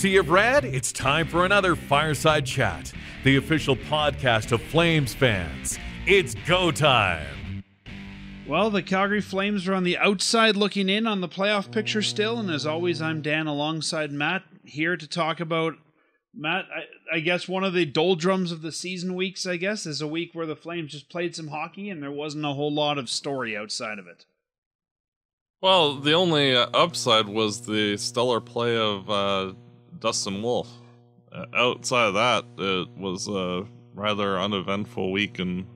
sea of red, it's time for another Fireside Chat, the official podcast of Flames fans. It's go time. Well, the Calgary Flames are on the outside looking in on the playoff picture still, and as always, I'm Dan alongside Matt here to talk about, Matt, I guess one of the doldrums of the season weeks, I guess, is a week where the Flames just played some hockey and there wasn't a whole lot of story outside of it. Well, the only upside was the stellar play of Dustin Wolf. Outside of that, it was a rather uneventful week in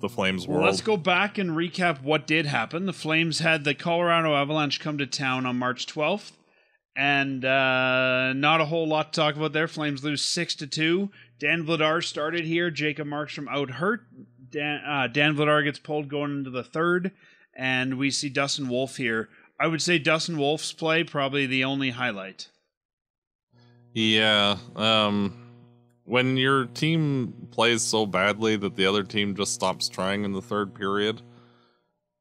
the Flames world. Let's go back and recap what did happen. The Flames had the Colorado Avalanche come to town on March 12th, and not a whole lot to talk about there. Flames lose 6-2. Dan Vladar started here. Jacob Markstrom out hurt. Dan Vladar gets pulled going into the third. And we see Dustin Wolf here. I would say Dustin Wolf's play, probably the only highlight. Yeah. When your team plays so badly that the other team just stops trying in the third period,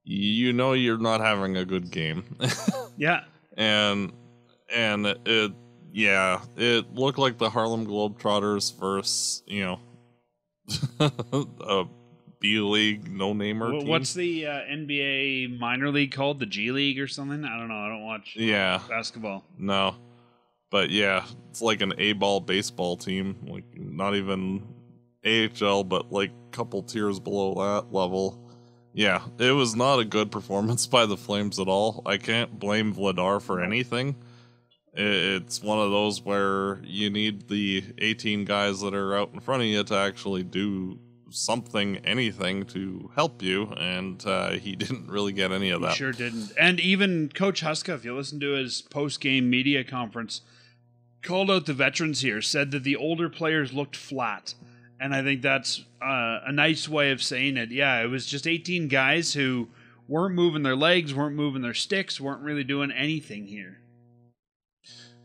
you know you're not having a good game. Yeah. And it looked like the Harlem Globetrotters versus, you know, a B-League no-namer team. What's the NBA minor league called? The G League or something? I don't know. I don't watch basketball. No. But yeah, it's like an A-ball baseball team. Like, not even AHL, but like a couple tiers below that level. Yeah, it was not a good performance by the Flames at all. I can't blame Vladar for anything. It's one of those where you need the 18 guys that are out in front of you to actually do something, anything to help you, and he didn't really get any of that. He sure didn't. And even Coach Huska, if you listen to his post-game media conference, called out the veterans here, said that the older players looked flat, and I think that's a nice way of saying it. Yeah, it was just 18 guys who weren't moving their legs, weren't moving their sticks, weren't really doing anything here.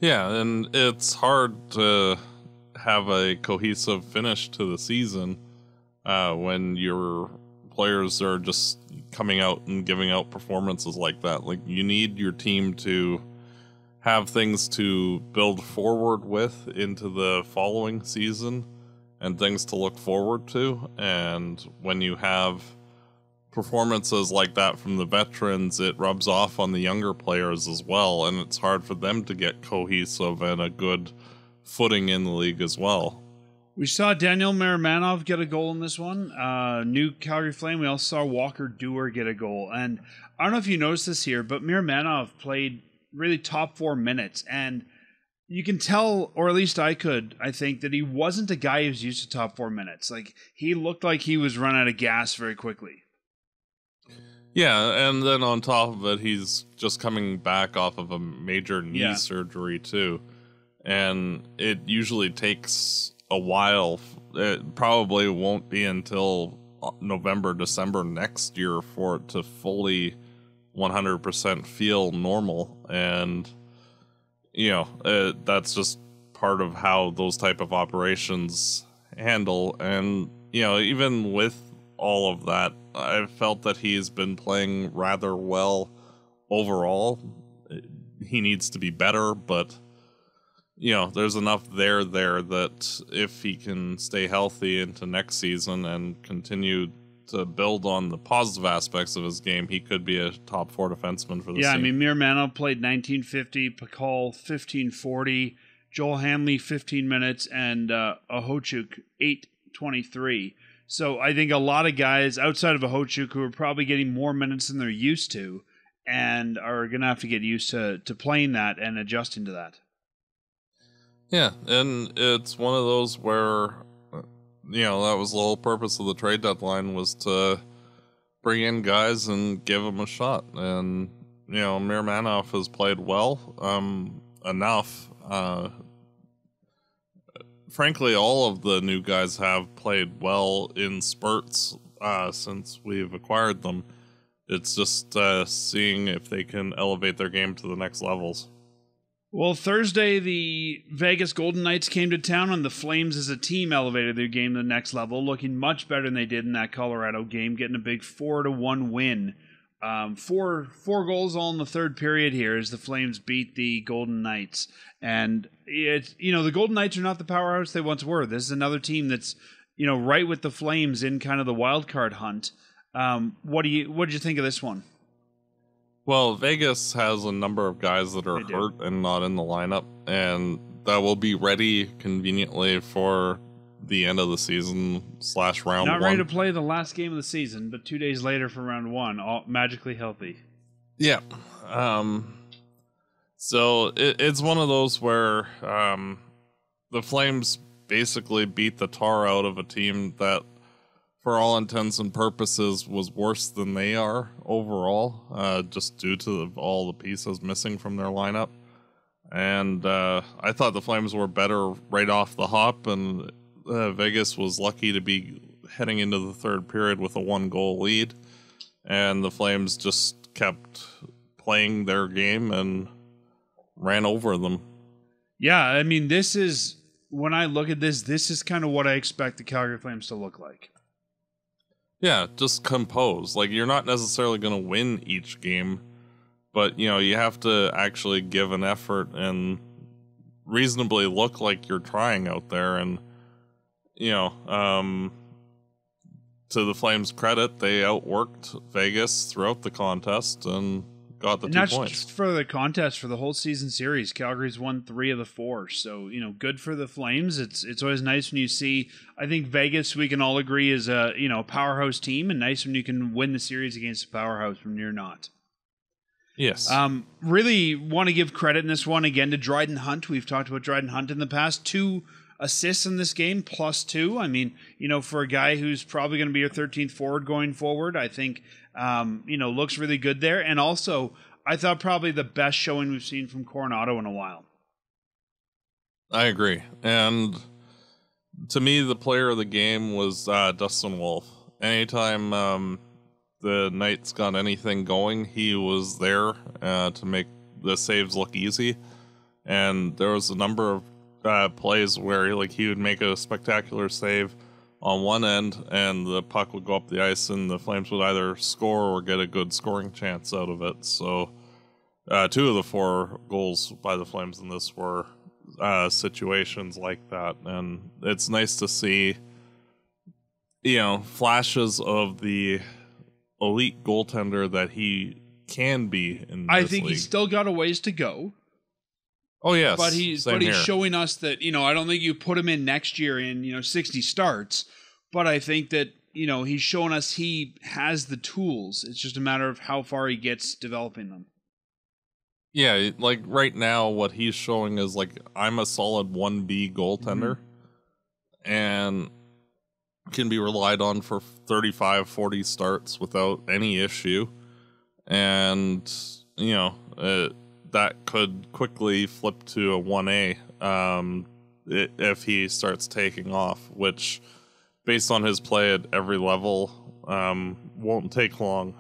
Yeah, and it's hard to have a cohesive finish to the season when your players are just coming out and giving out performances like that. Like, you need your team to have things to build forward with into the following season and things to look forward to. And when you have performances like that from the veterans, it rubs off on the younger players as well, and it's hard for them to get cohesive and a good footing in the league as well. We saw Daniil Miromanov get a goal in this one. New Calgary Flame. We also saw Walker Duehr get a goal. And I don't know if you noticed this here, but Miromanov played really top 4 minutes. And you can tell, or at least I could, I think, that he wasn't a guy who's used to top 4 minutes. Like, he looked like he was run out of gas very quickly. Yeah, and then on top of it, he's just coming back off of a major knee surgery too. And it usually takes a while. It probably won't be until November, December next year for it to fully 100% feel normal. And, you know, that's just part of how those type of operations handle. And, you know, even with all of that, I've felt that he's been playing rather well overall. He needs to be better, but you know, there's enough there that if he can stay healthy into next season and continue to build on the positive aspects of his game, he could be a top four defenseman for the team. Yeah, I mean, Miromanov played 1950, Pachal 1540, Joel Hanley 15 minutes, and Ahochuk 823. So I think a lot of guys outside of Ahochuk who are probably getting more minutes than they're used to and are going to have to get used to playing that and adjusting to that. Yeah, and it's one of those where, you know, that was the whole purpose of the trade deadline was to bring in guys and give them a shot. And, you know, Miromanov has played well enough. Frankly, all of the new guys have played well in spurts since we've acquired them. It's just seeing if they can elevate their game to the next levels. Well, Thursday, the Vegas Golden Knights came to town, and the Flames as a team elevated their game to the next level, looking much better than they did in that Colorado game, getting a big 4-1 win Four goals all in the third period here as the Flames beat the Golden Knights. And, the Golden Knights are not the powerhouse they once were. This is another team that's, right with the Flames in kind of the wild card hunt. What did you think of this one? Well, Vegas has a number of guys that are hurt and not in the lineup, and that will be ready conveniently for the end of the season / round one. Not ready to play the last game of the season, but 2 days later for round one, all magically healthy. Yeah. So it's one of those where the Flames basically beat the tar out of a team that, for all intents and purposes, was worse than they are overall, just due to all the pieces missing from their lineup. And I thought the Flames were better right off the hop, and Vegas was lucky to be heading into the third period with a 1-goal lead. And the Flames just kept playing their game and ran over them. Yeah, I mean, when I look at this is kind of what I expect the Calgary Flames to look like. Yeah, just compose. Like, you're not necessarily going to win each game, but, you have to actually give an effort and reasonably look like you're trying out there. And, to the Flames' credit, they outworked Vegas throughout the contest and got the 2 points. Not just for the contest, for the whole season series. Calgary's won 3 of the 4, so good for the Flames. It's always nice when you see. I think Vegas, we can all agree, is a powerhouse team, and nice when you can win the series against a powerhouse when you're not. Yes. Really want to give credit in this one again to Dryden Hunt. We've talked about Dryden Hunt in the past. 2 assists in this game, +2. I mean, for a guy who's probably going to be your 13th forward going forward, I think. Looks really good there. And also, I thought probably the best showing we've seen from Coronado in a while. I agree. And to me, the player of the game was Dustin Wolf. Anytime the Knights got anything going, he was there to make the saves look easy. And there was a number of plays where he would make a spectacular save on one end, and the puck would go up the ice, and the Flames would either score or get a good scoring chance out of it. So 2 of the 4 goals by the Flames in this were situations like that. And it's nice to see, flashes of the elite goaltender that he can be in this league. I think he's still got a ways to go. Oh, yes. But he's showing us that, I don't think you put him in next year in, 60 starts. But I think that, he's shown us he has the tools. It's just a matter of how far he gets developing them. Yeah, right now what he's showing is, I'm a solid 1B goaltender and can be relied on for 35, 40 starts without any issue. And, that could quickly flip to a 1A if he starts taking off, which, based on his play at every level, won't take long.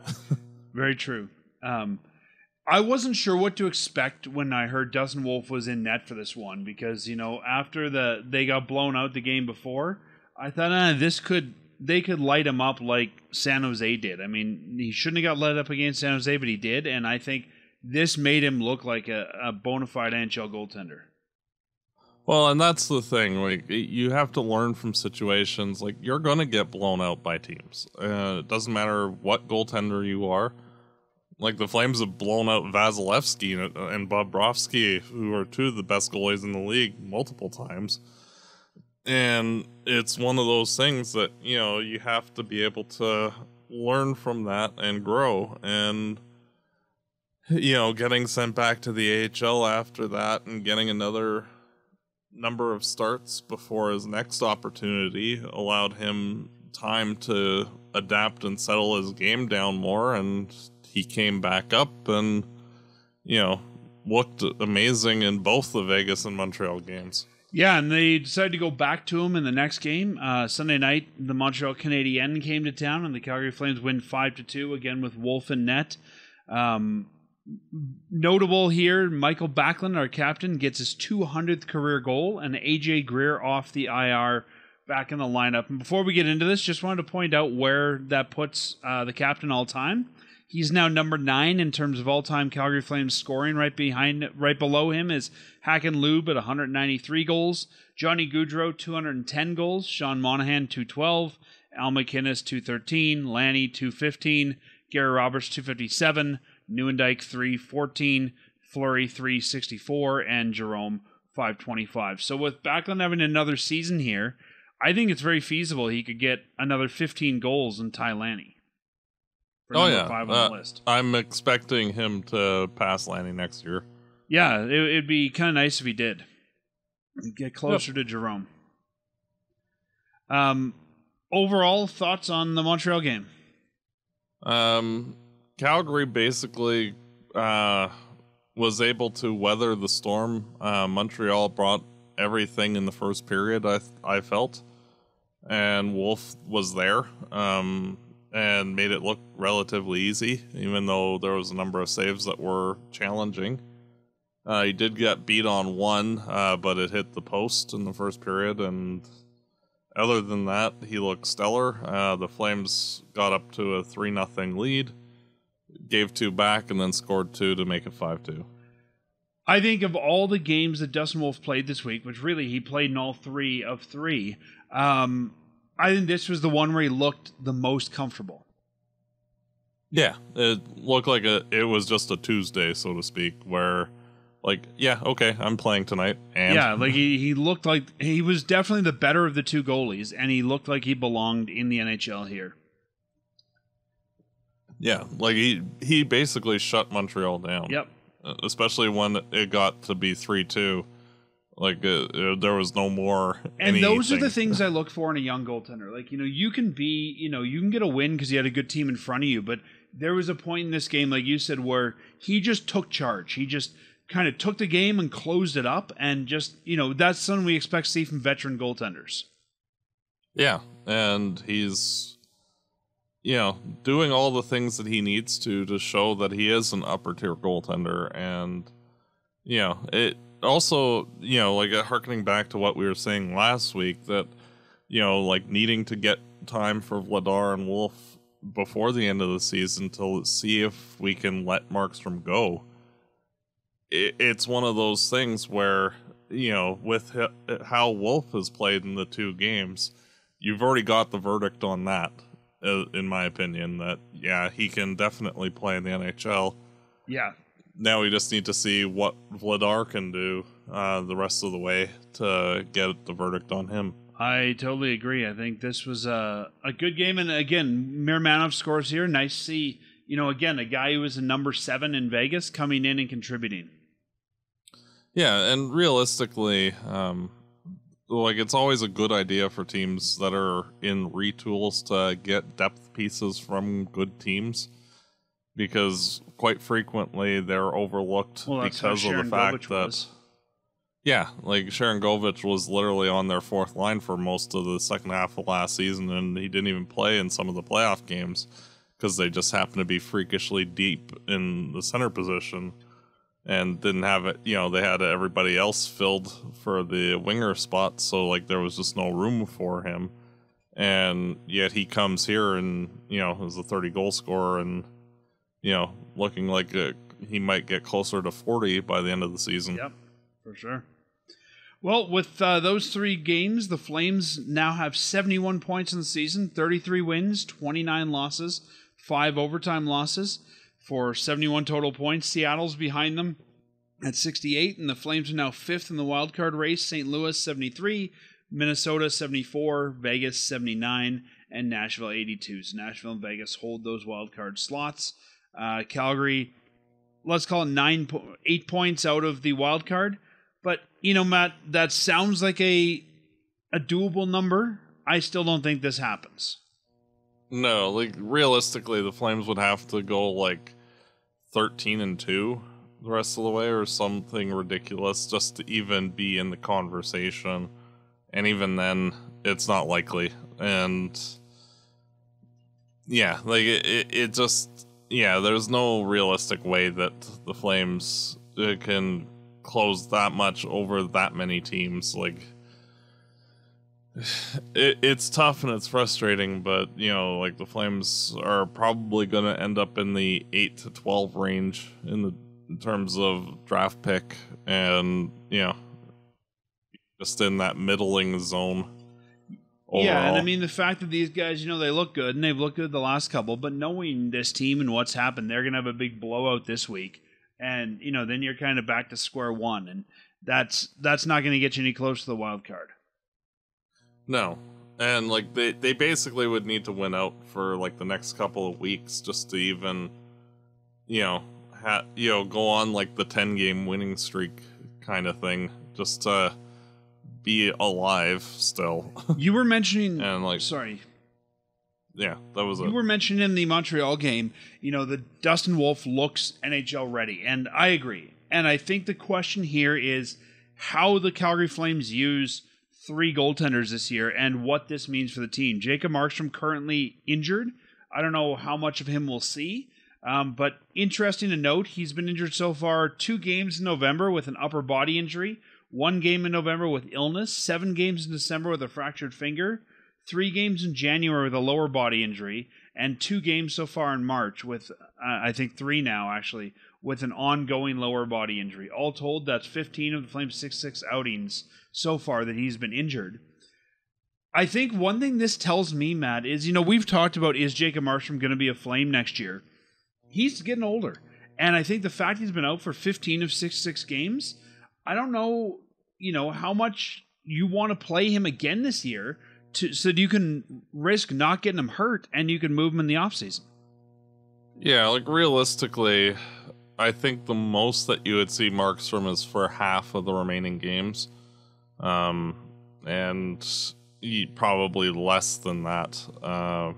Very true. I wasn't sure what to expect when I heard Dustin Wolf was in net for this one because, after they got blown out the game before, I thought, they could light him up like San Jose did. I mean, he shouldn't have got lit up against San Jose, but he did, and I think this made him look like a bona fide NHL goaltender. Well, and that's the thing. You have to learn from situations. You're going to get blown out by teams. It doesn't matter what goaltender you are. The Flames have blown out Vasilevskiy and Bobrovsky, who are 2 of the best goalies in the league, multiple times. And it's one of those things that, you have to be able to learn from that and grow. And getting sent back to the AHL after that and getting another number of starts before his next opportunity allowed him time to adapt and settle his game down more, and he came back up and, looked amazing in both the Vegas and Montreal games. Yeah, and they decided to go back to him in the next game. Sunday night, the Montreal Canadiens came to town, and the Calgary Flames win 5-2, again with Wolf in net. Notable here, Michael Backlund, our captain, gets his 200th career goal, and A.J. Greer off the IR back in the lineup. And before we get into this, just wanted to point out where that puts the captain all time. He's now number 9 in terms of all-time Calgary Flames scoring. Right below him is Hacken Lube at 193 goals, Johnny Gaudreau 210 goals, Sean Monahan 212, Al MacInnis 213, Lanny 215, Gary Roberts 257, Newendike 314, Fleury 364, and Jerome 525. So with Backlund having another season here, I think it's very feasible he could get another 15 goals in Ty Lanny. Oh yeah, 5 on the list. I'm expecting him to pass Lanny next year. Yeah, it'd be kind of nice if he did. Get closer to Jerome. Overall thoughts on the Montreal game? Calgary basically was able to weather the storm. Montreal brought everything in the first period. I felt, and Wolf was there. And made it look relatively easy, even though there was a number of saves that were challenging. He did get beat on one, but it hit the post in the first period, and other than that, he looked stellar. The Flames got up to a 3-0 lead, gave 2 back, and then scored 2 to make it 5-2. I think of all the games that Dustin Wolf played this week, which really he played in all 3 of 3, I think this was the one where he looked the most comfortable. Yeah, it looked like it was just a Tuesday, so to speak, where, like, yeah, okay, I'm playing tonight. And yeah, like he looked like he was definitely the better of the 2 goalies, and he looked like he belonged in the NHL here. Yeah, like he basically shut Montreal down. Yep. Especially when it got to be 3-2. Like there was no more. And those are the things I look for in a young goaltender. Like, you can get a win because you had a good team in front of you. But there was a point in this game, like you said, where he just took charge. He just kind of took the game and closed it up. And just, that's something we expect to see from veteran goaltenders. Yeah. And he's, doing all the things that he needs to show that he is an upper tier goaltender. And, also, like hearkening back to what we were saying last week, that, like needing to get time for Vladar and Wolf before the end of the season to see if we can let Markstrom go. It's one of those things where, with how Wolf has played in the 2 games, you've already got the verdict on that, in my opinion, that, yeah, he can definitely play in the NHL. Yeah. Now we just need to see what Vladar can do the rest of the way to get the verdict on him. I totally agree. I think this was a good game. And again, Miromanov scores here. Nice to see, again, a guy who was a number 7 in Vegas coming in and contributing. Yeah, and realistically, like it's always a good idea for teams that are in retools to get depth pieces from good teams. Because quite frequently they're overlooked because of the fact that, yeah, like Sharangovich was literally on their 4th line for most of the second half of last season, and he didn't even play in some of the playoff games because they just happened to be freakishly deep in the center position and didn't have it. They had everybody else filled for the winger spot, so like there was just no room for him, and yet he comes here and is a 30 goal scorer and. Looking like he might get closer to 40 by the end of the season. Yep, for sure. Well, with those 3 games, the Flames now have 71 points in the season, 33 wins, 29 losses, 5 overtime losses for 71 total points. Seattle's behind them at 68, and the Flames are now 5th in the wildcard race. St. Louis, 73, Minnesota, 74, Vegas, 79, and Nashville, 82. So Nashville and Vegas hold those wildcard slots. Calgary, let's call it 8 points out of the wild card. But, Matt, that sounds like a doable number. I still don't think this happens. No, like realistically, the Flames would have to go like 13-2 the rest of the way or something ridiculous just to even be in the conversation. And even then, it's not likely. And yeah, like it just... Yeah, there's no realistic way that the Flames can close that much over that many teams. Like, It's tough and it's frustrating, but, you know, like, the Flames are probably going to end up in the 8 to 12 range in terms of draft pick, and, you know, just in that middling zone overall. Yeah, and I mean, the fact that these guys, you know, they look good, and they've looked good the last couple, but knowing this team and what's happened, they're going to have a big blowout this week, and, you know, then you're kind of back to square one, and that's not going to get you any closer to the wild card. No, and like they basically would need to win out for like the next couple of weeks just to even, you know, go on like the 10-game winning streak kind of thing, just to be alive still. You were mentioning, and like, sorry, yeah, that was it. You were mentioning in the Montreal game, you know, the Dustin Wolf looks NHL ready, and I agree. And I think the question here is how the Calgary Flames use 3 goaltenders this year and what this means for the team. Jacob Markstrom currently injured. I don't know how much of him we'll see, but interesting to note, he's been injured so far 2 games in November with an upper body injury, 1 game in November with illness, 7 games in December with a fractured finger, 3 games in January with a lower body injury, and 2 games so far in March with, I think 3 now actually, with an ongoing lower body injury. All told, that's 15 of the Flames' 6-6 outings so far that he's been injured. I think one thing this tells me, Matt, is, you know, we've talked about, is Jacob Markstrom going to be a Flame next year? He's getting older. And I think the fact he's been out for 15 of 6-6 games, I don't know, you know, how much you want to play him again this year so that you can risk not getting him hurt and you can move him in the offseason. Yeah, like realistically, I think the most that you would see Markstrom is for half of the remaining games. And probably less than that.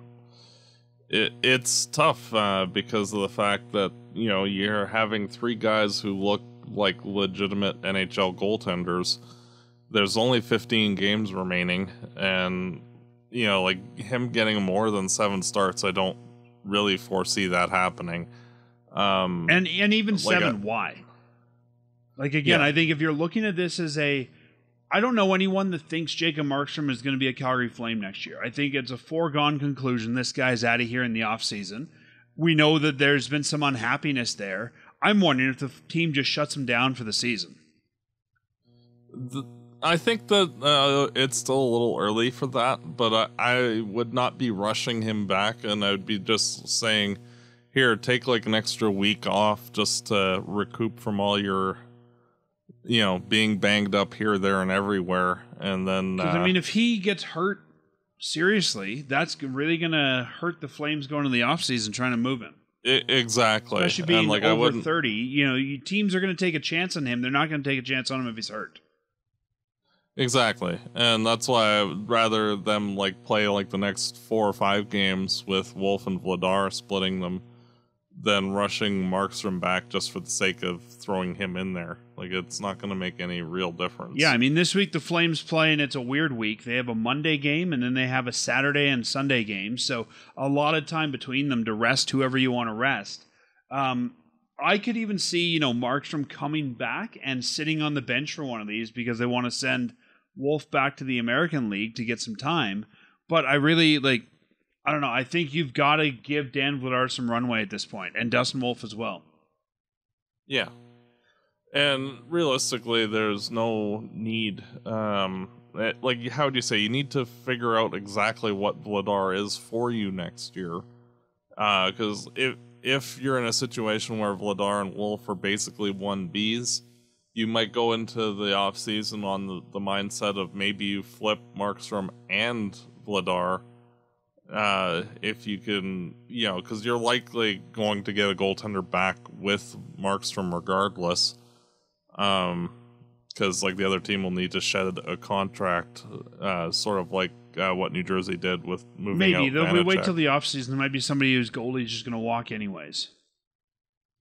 It's tough because of the fact that, you know, you're having 3 guys who look like legitimate NHL goaltenders. There's only 15 games remaining, and, you know, like him getting more than 7 starts, I don't really foresee that happening. And even like 7, why? Like, again, yeah. I think if you're looking at this as a, I don't know anyone that thinks Jacob Markstrom is going to be a Calgary Flame next year. I think it's a foregone conclusion. This guy's out of here in the offseason. We know that there's been some unhappiness there. I'm wondering if the team just shuts him down for the season. I think that it's still a little early for that, but I would not be rushing him back, and I would be just saying, here, take like an extra week off just to recoup from all your, you know, being banged up here, there, and everywhere. And then, I mean, if he gets hurt seriously, that's really going to hurt the Flames going into the offseason trying to move him. Exactly. Especially being like over 30, you know, teams are going to take a chance on him. They're not going to take a chance on him if he's hurt. Exactly. And that's why I'd rather them like play like the next 4 or 5 games with Wolf and Vladar splitting them than rushing Markstrom back just for the sake of throwing him in there. Like, it's not going to make any real difference. Yeah, I mean, this week the Flames play, and it's a weird week. They have a Monday game, and then they have a Saturday and Sunday game, so a lot of time between them to rest whoever you want to rest. I could even see, you know, Markstrom coming back and sitting on the bench for one of these because they want to send Wolf back to the American League to get some time. But I really, like, I don't know. I think you've got to give Dan Vladar some runway at this point, and Dustin Wolf as well. Yeah. And realistically, there's no need. Like, how do you say? You need to figure out exactly what Vladar is for you next year. Because if you're in a situation where Vladar and Wolf are basically 1Bs, you might go into the offseason on the mindset of maybe you flip Markstrom and Vladar. If you can, you know, because you're likely going to get a goaltender back with Markstrom regardless, because like the other team will need to shed a contract, sort of like what New Jersey did with moving. Maybe they'll wait till the offseason. There might be somebody who's goalie's just going to walk anyways.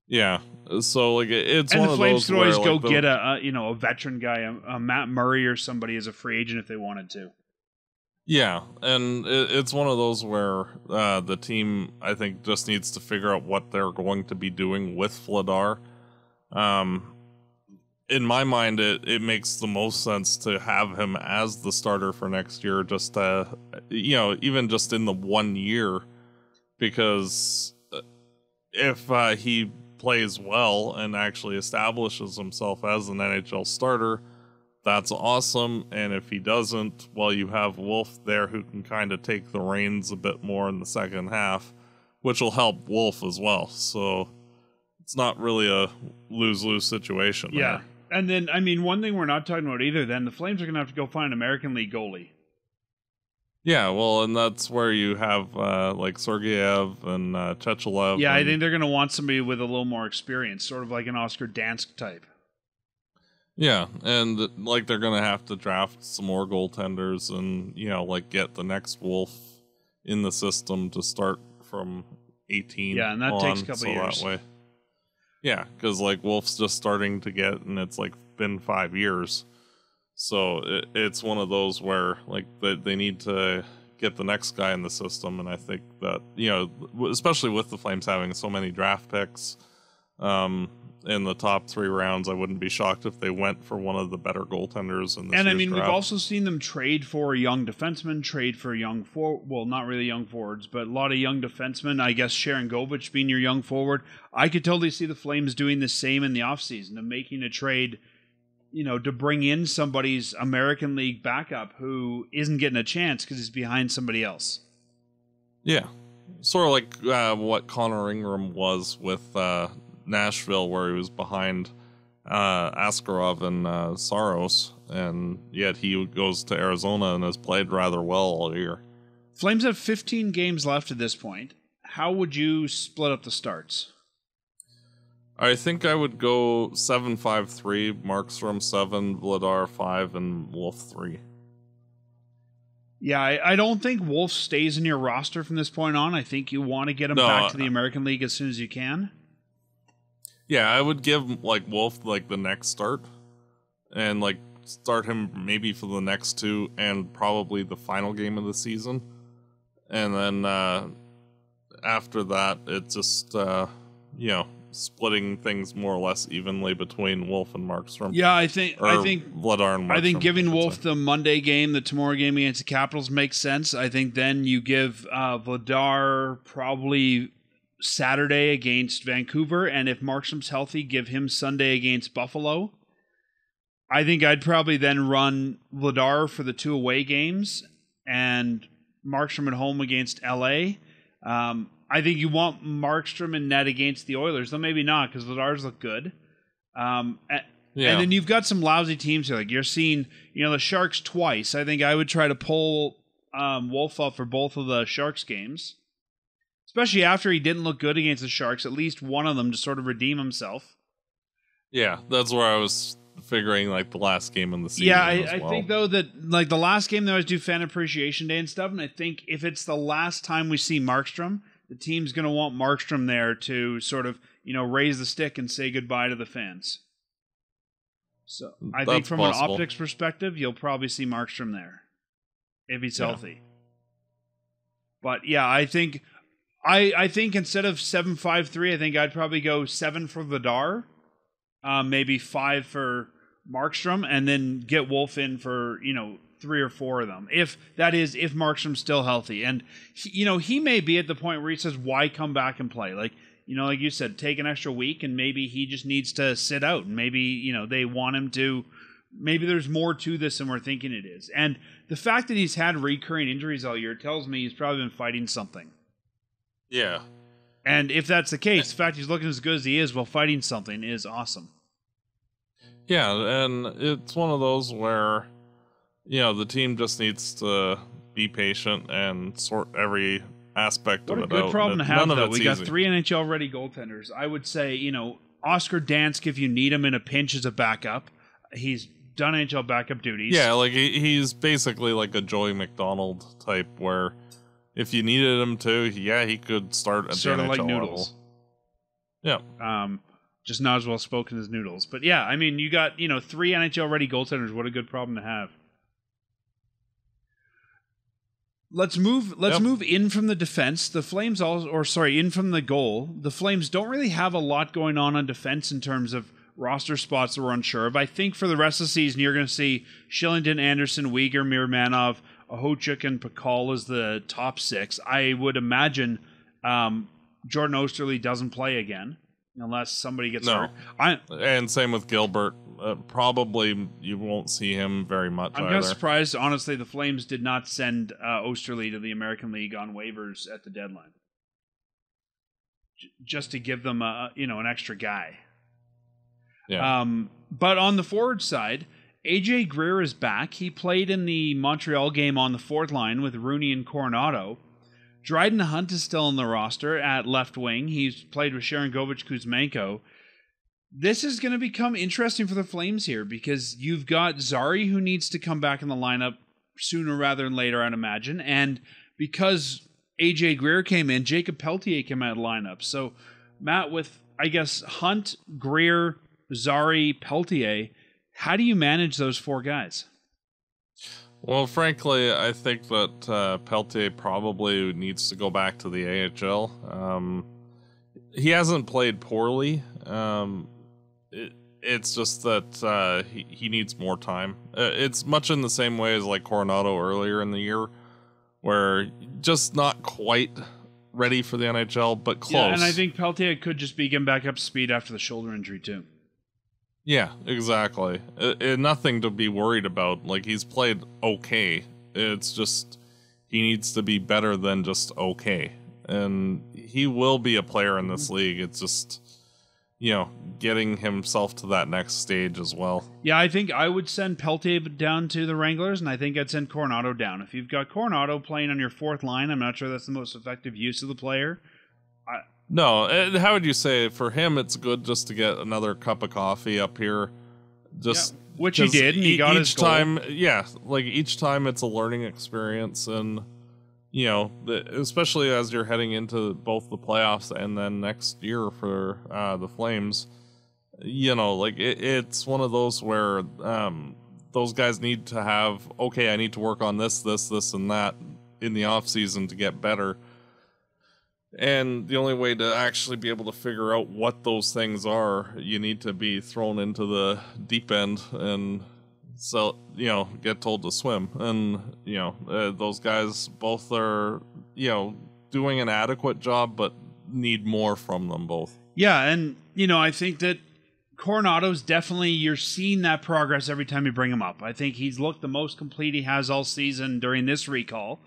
Yeah, so like it's and one the Flames could always go get a you know, a veteran guy, a Matt Murray or somebody as a free agent if they wanted to. Yeah, and it's one of those where the team, I think, just needs to figure out what they're going to be doing with Vladar. in my mind, it makes the most sense to have him as the starter for next year, just you know, even just in the 1 year, because if he plays well and actually establishes himself as an NHL starter, that's awesome. And if he doesn't, well, you have Wolf there who can kind of take the reins a bit more in the second half, which will help Wolf as well. So it's not really a lose-lose situation. Yeah. There. And then, I mean, one thing we're not talking about either, then the Flames are going to have to go find an American League goalie. Yeah, well, and that's where you have like Sergeyev and Chechelev. Yeah, I think they're going to want somebody with a little more experience, sort of like an Oscar Dansk type. Yeah, and like they're going to have to draft some more goaltenders and, you know, like get the next Wolf in the system to start from 18. Yeah, and that takes a couple years. That way. Yeah, because like Wolf's just starting to get, and it's like been 5 years. So it's one of those where like they need to get the next guy in the system. And I think that, you know, especially with the Flames having so many draft picks in the top three rounds, I wouldn't be shocked if they went for one of the better goaltenders in this year's draft. And I mean, we've also seen them trade for young defensemen, trade for young forward. Well, not really young forwards, but a lot of young defensemen. I guess Sharangovich being your young forward. I could totally see the Flames doing the same in the offseason and making a trade, you know, to bring in somebody's American League backup who isn't getting a chance because he's behind somebody else. Yeah. Sort of like what Connor Ingram was with Nashville, where he was behind Askarov and Saros, and yet he goes to Arizona and has played rather well all year. Flames have 15 games left at this point. How would you split up the starts? I think I would go 7-5-3, Markstrom 7, Vladar 5, and Wolf 3. Yeah, I don't think Wolf stays in your roster from this point on. I think you want to get him back to the American League as soon as you can. Yeah, I would give like Wolf like the next start, and like start him maybe for the next two and probably the final game of the season, and then after that it's just you know, splitting things more or less evenly between Wolf and Markstrom. Yeah, I think Vladar and Markstrom. I think giving Wolf the Monday game, the tomorrow game against the Capitals makes sense. I think then you give Vladar probably Saturday against Vancouver, and if Markstrom's healthy, give him Sunday against Buffalo. I think I'd probably then run Vladar for the two away games and Markstrom at home against LA. I think you want Markstrom and net against the Oilers, though maybe not, because Vladar's look good. And then you've got some lousy teams here. Like you're seeing, you know, the Sharks twice. I think I would try to pull Wolf up for both of the Sharks games, especially after he didn't look good against the Sharks. At least one of them to sort of redeem himself. Yeah, that's where I was figuring like the last game in the season. Yeah, I think though that like the last game they always do Fan Appreciation Day and stuff, and I think if it's the last time we see Markstrom, the team's going to want Markstrom there to sort of, you know, raise the stick and say goodbye to the fans. So I think from an optics perspective, you'll probably see Markstrom there if he's healthy. But yeah, I think instead of 7-5-3, I think I'd probably go 7 for Vladar, maybe 5 for Markstrom, and then get Wolf in for, you know, 3 or 4 of them. If that is, if Markstrom's still healthy, and he, you know, he may be at the point where he says, why come back and play? Like, you know, like you said, take an extra week, and maybe he just needs to sit out, and maybe, you know, they want him to, maybe there's more to this than we're thinking it is. And the fact that he's had recurring injuries all year tells me he's probably been fighting something. Yeah. And if that's the case, the fact he's looking as good as he is while fighting something is awesome. Yeah. And it's one of those where, you know, the team just needs to be patient and sort every aspect of it out. What a good problem to have, though. We got 3 NHL-ready goaltenders. I would say, you know, Oscar Dansk, if you need him in a pinch as a backup, he's done NHL backup duties. Yeah, like he's basically like a Joey McDonald type, where if you needed him to, yeah, he could start at the NHL like Noodles level. Yeah. Just not as well spoken as Noodles. But yeah, I mean, you got, you know, 3 NHL-ready goaltenders. What a good problem to have. Let's move in from the defense. The Flames in from the goal. The Flames don't really have a lot going on defense in terms of roster spots that we're unsure of. I think for the rest of the season, you're going to see Shillington, Anderson, Uyghur, Miromanov, Ahochuk, and Pachal as the top six. I would imagine Jordan Oesterle doesn't play again unless somebody gets hurt. And same with Gilbert. Probably you won't see him very much. I'm kind of surprised, honestly, the Flames did not send Oesterle to the American League on waivers at the deadline, just to give them an extra guy. Yeah. But on the forward side, A.J. Greer is back. He played in the Montreal game on the fourth line with Rooney and Coronado. Dryden Hunt is still on the roster at left wing. He's played with Sharangovich, Kuzmenko. This is going to become interesting for the Flames here because you've got Zari, who needs to come back in the lineup sooner rather than later, I'd imagine. And because A.J. Greer came in, Jacob Peltier came out of the lineup. So, Matt, with, I guess, Hunt, Greer, Zari, Peltier, how do you manage those four guys? Well, frankly, I think that Peltier probably needs to go back to the AHL. He hasn't played poorly. It's just that he needs more time. It's much in the same way as like Coronado earlier in the year, where just not quite ready for the NHL, but close. Yeah, and I think Peltier could just be getting back up to speed after the shoulder injury too. Yeah, exactly. Nothing to be worried about. Like, he's played okay. It's just he needs to be better than just okay. And he will be a player in this league. It's just, getting himself to that next stage as well. Yeah, I think I would send Peltier down to the Wranglers, and I think I'd send Coronado down. If you've got Coronado playing on your fourth line, I'm not sure that's the most effective use of the player. No, how would you say, for him it's good just to get another cup of coffee up here. Which he did, and he got his goal. Each time it's a learning experience, and especially as you're heading into both the playoffs and then next year for the Flames, it's one of those where those guys need to have, okay, I need to work on this, and that in the off season to get better. And the only way to actually be able to figure out what those things are, you need to be thrown into the deep end and get told to swim. And those guys both are doing an adequate job, but need more from them both. Yeah, and I think that Coronado's definitely, you're seeing that progress every time you bring him up. I think he's looked the most complete he has all season during this recall.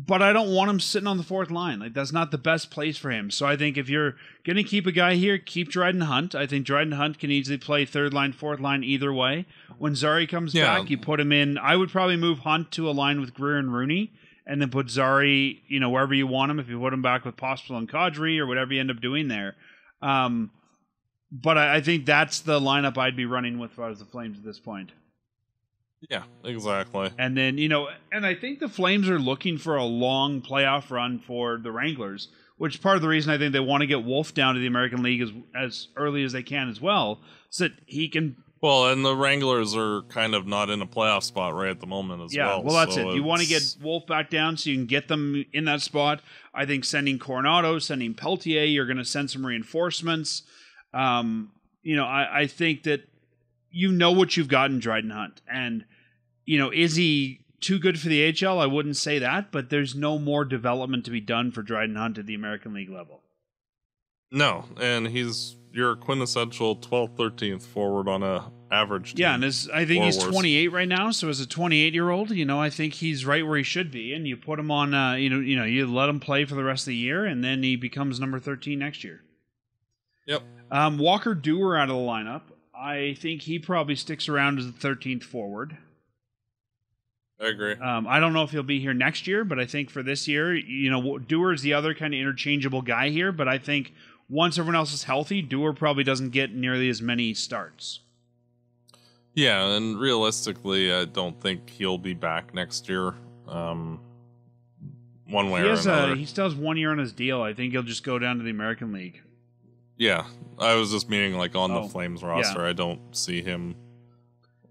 But I don't want him sitting on the fourth line. Like, that's not the best place for him. So I think if you're going to keep a guy here, keep Dryden Hunt. I think Dryden Hunt can easily play third line, fourth line, either way. When Zari comes back, you put him in. I would probably move Hunt to a line with Greer and Rooney, and then put Zari, wherever you want him. If you put him back with Pachal and Kadri or whatever you end up doing there. But I think that's the lineup I'd be running with if I was the Flames at this point. Yeah, exactly. And then, and I think the Flames are looking for a long playoff run for the Wranglers, which part of the reason I think they want to get Wolf down to the American League as early as they can as well, so that he can... Well, and the Wranglers are kind of not in a playoff spot right at the moment as well. Yeah, well, that's it. You want to get Wolf back down so you can get them in that spot. I think sending Coronado, sending Peltier, you're going to send some reinforcements. I think that you know what you've got in Dryden Hunt. And, is he too good for the AHL? I wouldn't say that, but there's no more development to be done for Dryden Hunt at the American League level. No, and he's your quintessential 12th, 13th forward on a average team. Yeah, and I think he's 28 right now, so as a 28-year-old, I think he's right where he should be, and you put him on, you let him play for the rest of the year, and then he becomes number 13 next year. Yep. Walker Duehr out of the lineup. I think he probably sticks around as the 13th forward. I agree. I don't know if he'll be here next year, but I think for this year, Duehr is the other kind of interchangeable guy here, but I think once everyone else is healthy, Duehr probably doesn't get nearly as many starts. Yeah, and realistically, I don't think he'll be back next year one way or another. He still has 1 year on his deal. I think he'll just go down to the American League. Yeah, I was just meaning like on the Flames roster. Yeah. I don't see him,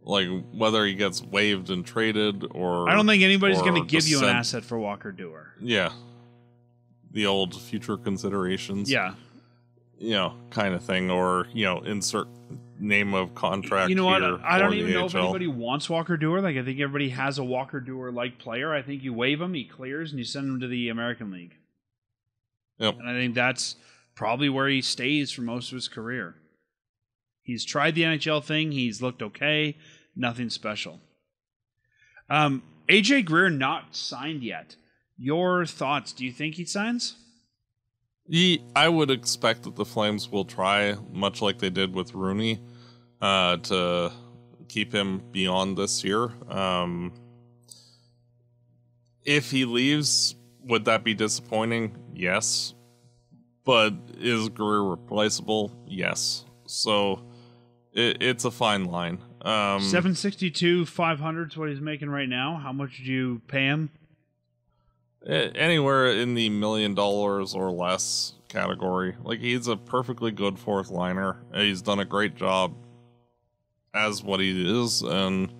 like, whether he gets waived and traded or... I don't think anybody's going to give you an asset for Walker Duehr. Yeah. The old future considerations. Yeah. you know, kind of thing, or, you know, insert name of contract. You know what? I don't even know if anybody wants Walker Duehr. Like, I think everybody has a Walker Duehr-like player. I think you waive him, he clears, and you send him to the American League. Yep. And I think that's probably where he stays for most of his career. He's tried the NHL thing. He's looked okay. Nothing special. A.J. Greer not signed yet. Your thoughts? Do you think he signs? I would expect that the Flames will try, much like they did with Rooney, to keep him beyond this year. If he leaves, would that be disappointing? Yes. But is Greer replaceable? Yes. So it's a fine line. 762,500 is what he's making right now. How much did you pay him? Anywhere in the $1 million or less category. Like, he's a perfectly good fourth liner. He's done a great job as what he is. And,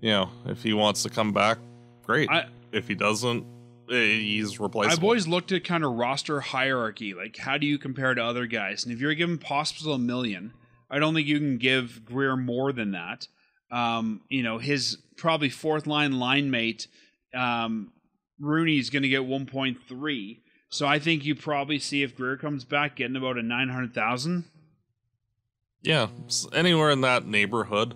you know, if he wants to come back, great. If he doesn't, he's replaceable. I've always looked at kind of roster hierarchy. Like, how do you compare to other guys? And if you're giving Pospisil $1 million, I don't think you can give Greer more than that. You know, his probably fourth line mate, Rooney's going to get 1.3. So I think you probably see if Greer comes back getting about a 900,000. Yeah, anywhere in that neighborhood.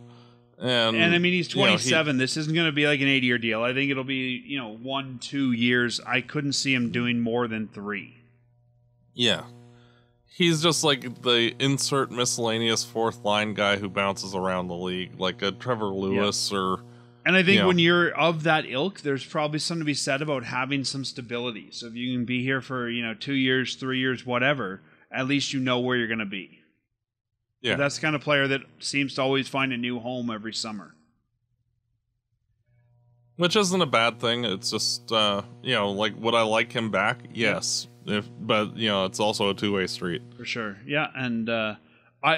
And I mean, he's 27. You know, this isn't going to be like an 8-year deal. I think it'll be, you know, 1-2 years. I couldn't see him doing more than 3. Yeah. He's just like the insert miscellaneous fourth line guy who bounces around the league, like a Trevor Lewis, yeah. Or... And I think when you're of that ilk, there's probably something to be said about having some stability. So if you can be here for, you know, 2 years, 3 years, whatever, at least you know where you're going to be. Yeah. So that's the kind of player that seems to always find a new home every summer. Which isn't a bad thing. It's just, you know, like, would I like him back? Yes. Yeah. But, you know, it's also a two-way street. For sure. Yeah, and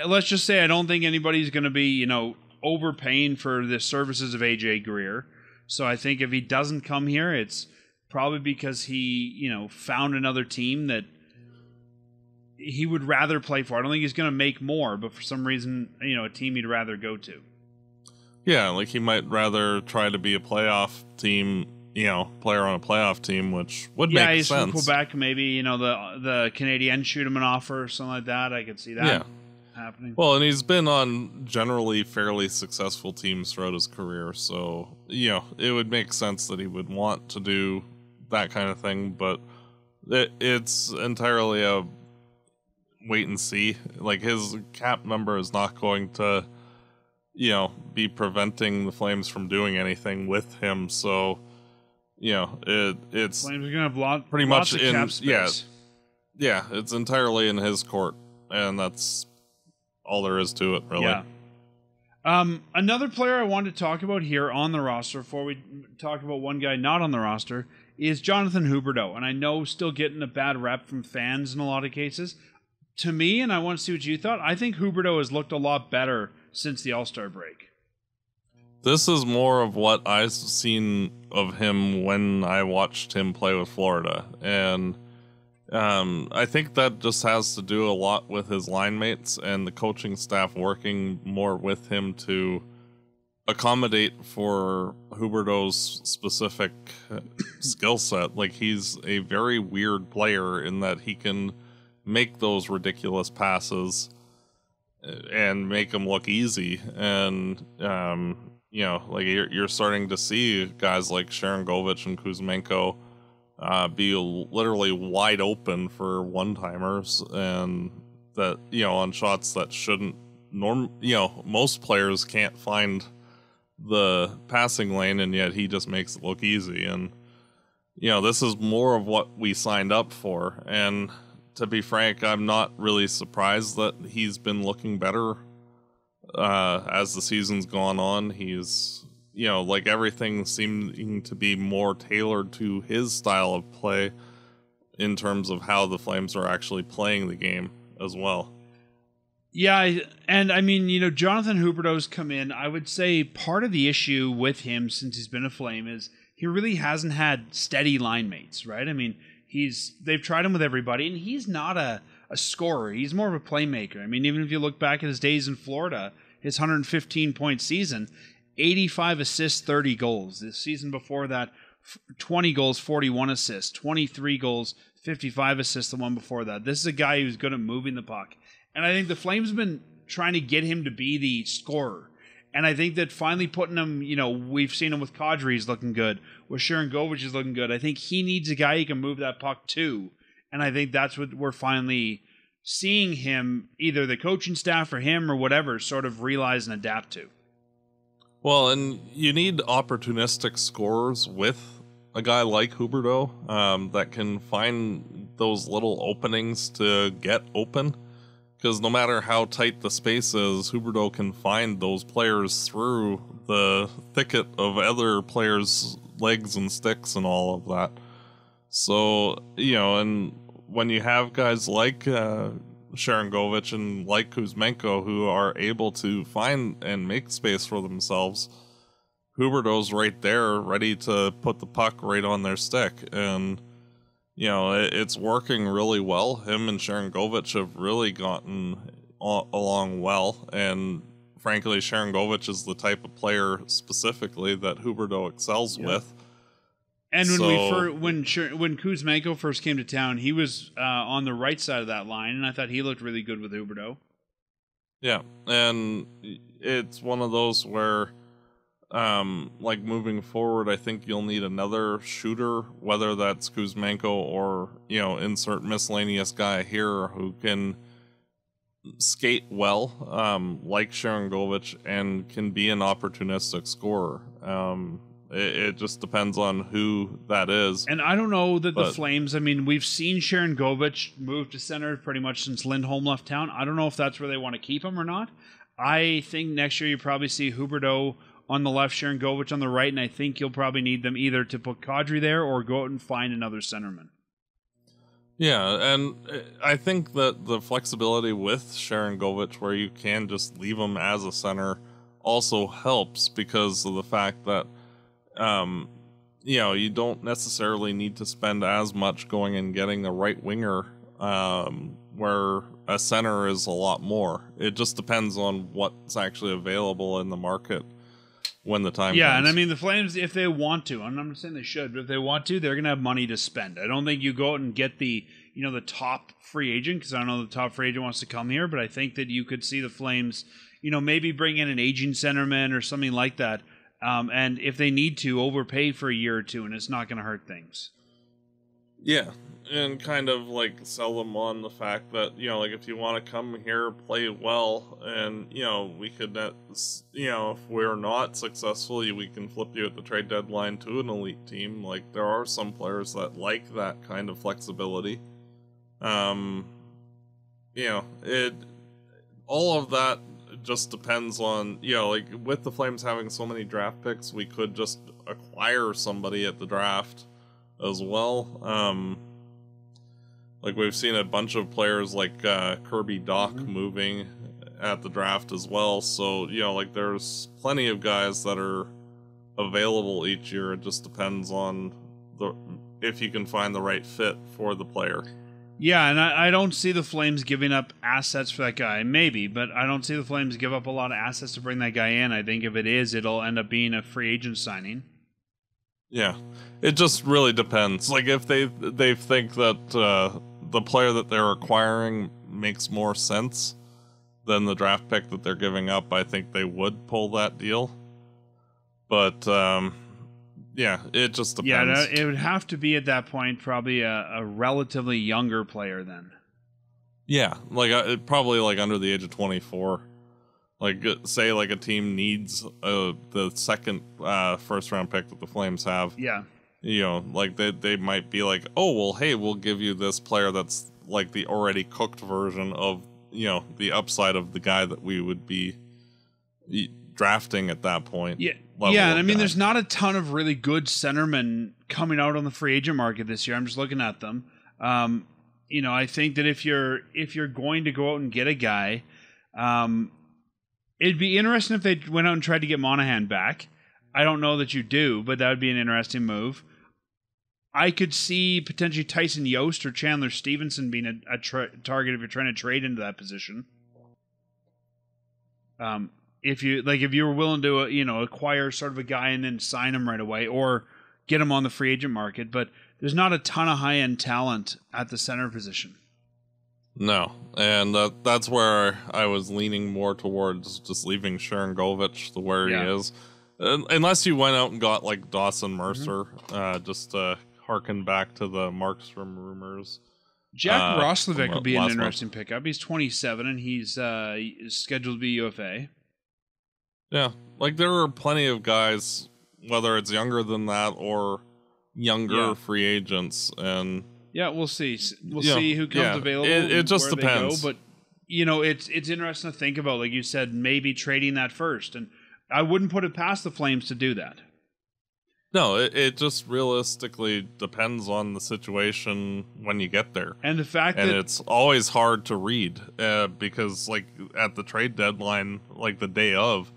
let's just say I don't think anybody's going to be, you know, overpaying for the services of A.J. Greer. So I think if he doesn't come here, it's probably because he, you know, found another team that he would rather play for. I don't think he's going to make more, but for some reason, you know, a team he'd rather go to. Yeah, like he might rather try to be a playoff team, you know, player on a playoff team, which would make sense. Yeah, he's from Quebec, maybe, you know, the Canadiens shoot him an offer or something like that. I could see that. Yeah. Happening. Well, and he's been on generally fairly successful teams throughout his career, so, you know, it would make sense that he would want to do that kind of thing, but it's entirely a wait and see. Like, his cap number is not going to, you know, be preventing the Flames from doing anything with him, so, you know, it's Flames are gonna have pretty much lots of cap space. Yeah, it's entirely in his court, and that's all there is to it, really. Yeah. Another player I wanted to talk about here on the roster before we talk about one guy not on the roster is Jonathan Huberdeau. And I know still getting a bad rep from fans in a lot of cases. To me, and I want to see what you thought, I think Huberdeau has looked a lot better since the All-Star break. This is more of what I've seen of him when I watched him play with Florida. And I think that just has to do a lot with his line mates and the coaching staff working more with him to accommodate for Huberdeau's specific skill set. Like, he's a very weird player in that he can make those ridiculous passes and make them look easy. And, you know, like you're starting to see guys like Sharangovich and Kuzmenko be literally wide open for one-timers, and that, you know, on shots that shouldn't you know, most players can't find the passing lane, and yet he just makes it look easy. And, you know, this is more of what we signed up for. And to be frank, I'm not really surprised that he's been looking better as the season's gone on. He's, you know, like, everything seeming to be more tailored to his style of play in terms of how the Flames are actually playing the game as well. Yeah, and I mean, you know, Jonathan Huberdeau's come in. I would say part of the issue with him since he's been a Flame is he really hasn't had steady line mates, right? I mean, they've tried him with everybody, and he's not a a scorer. He's more of a playmaker. I mean, even if you look back at his days in Florida, his 115-point season, 85 assists, 30 goals. The season before that, 20 goals, 41 assists, 23 goals, 55 assists the one before that. This is a guy who's good at moving the puck. And I think the Flames have been trying to get him to be the scorer. And I think that finally putting him, you know, we've seen him with Kadri, he's looking good. With Sharangovich, he's looking good. I think he needs a guy he can move that puck to. And I think that's what we're finally seeing him, either the coaching staff or him or whatever, sort of realize and adapt to. Well, and you need opportunistic scorers with a guy like Huberdeau that can find those little openings to get open. Because no matter how tight the space is, Huberdeau can find those players through the thicket of other players' legs and sticks and all of that. So, you know, and when you have guys like Sharangovich and like Kuzmenko who are able to find and make space for themselves, Huberdeau's right there ready to put the puck right on their stick. And you know, it's working really well. Him and Sharangovich have really gotten along well. And frankly, Sharangovich is the type of player specifically that Huberdeau excels with. And when Kuzmenko first came to town, he was on the right side of that line, and I thought he looked really good with Huberdeau. Yeah, and it's one of those where, like moving forward, I think you'll need another shooter, whether that's Kuzmenko or, you know, insert miscellaneous guy here who can skate well, like Sharangovich, and can be an opportunistic scorer. It just depends on who that is. And I don't know that the Flames, I mean, we've seen Sharangovich move to center pretty much since Lindholm left town. I don't know if that's where they want to keep him or not. I think next year you probably see Huberdeau on the left, Sharangovich on the right, and I think you'll probably need them either to put Kadri there or go out and find another centerman. Yeah, and I think that the flexibility with Sharangovich, where you can just leave him as a center, also helps because of the fact that, you know, you don't necessarily need to spend as much going and getting a right winger, where a center is a lot more. It just depends on what's actually available in the market when the time comes. And I mean, the Flames, if they want to, and I'm not saying they should, but if they want to, they're going to have money to spend. I don't think you go out and get the, you know, the top free agent, because I don't know the top free agent wants to come here, but I think that you could see the Flames, you know, maybe bring in an aging centerman or something like that, and if they need to, overpay for a year or two, and it's not going to hurt things. Yeah, and kind of like sell them on the fact that, you know, like if you want to come here, play well, and, you know, we could, you know, if we're not successful, we can flip you at the trade deadline to an elite team. Like, there are some players that like that kind of flexibility. You know, all of that just depends on, you know, like with the Flames having so many draft picks, we could just acquire somebody at the draft as well. Like we've seen a bunch of players like Kirby Doc moving at the draft as well. So, you know, like there's plenty of guys that are available each year. It just depends on if you can find the right fit for the player. Yeah, and I don't see the Flames giving up assets for that guy. Maybe, but I don't see the Flames give up a lot of assets to bring that guy in. I think if it is, it'll end up being a free agent signing. Yeah, it just really depends. Like, if they think that the player that they're acquiring makes more sense than the draft pick that they're giving up, I think they would pull that deal. But, yeah, it just depends. Yeah, it would have to be at that point probably a relatively younger player then. Yeah, like probably like under the age of 24. Like, say, like, a team needs the second first-round pick that the Flames have. Yeah. You know, like, they might be like, oh, well, hey, we'll give you this player that's, like, the already cooked version of, you know, the upside of the guy that we would be drafting at that point. Yeah, and I mean, there's not a ton of really good centermen coming out on the free agent market this year. I'm just looking at them. You know, I think that if you're going to go out and get a guy... it'd be interesting if they went out and tried to get Monahan back. I don't know that you do, but that would be an interesting move. I could see potentially Tyson Yost or Chandler Stevenson being a target if you're trying to trade into that position. If you were willing to acquire sort of a guy and then sign him right away or get him on the free agent market, but there's not a ton of high end talent at the center position. No, and that's where I was leaning more towards just leaving Sharangovich the where he is, unless you went out and got like Dawson Mercer, just to harken back to the Markstrom rumors. Jack Roslovic would be an interesting pickup. He's 27 and he's scheduled to be UFA. Yeah, like there are plenty of guys, whether it's younger than that or younger free agents, and we'll see. We'll see who comes available. It just depends. But it's interesting to think about. Like you said, maybe trading that first, and I wouldn't put it past the Flames to do that. No, it just realistically depends on the situation when you get there. And the fact that it's always hard to read because like at the trade deadline, like the day of,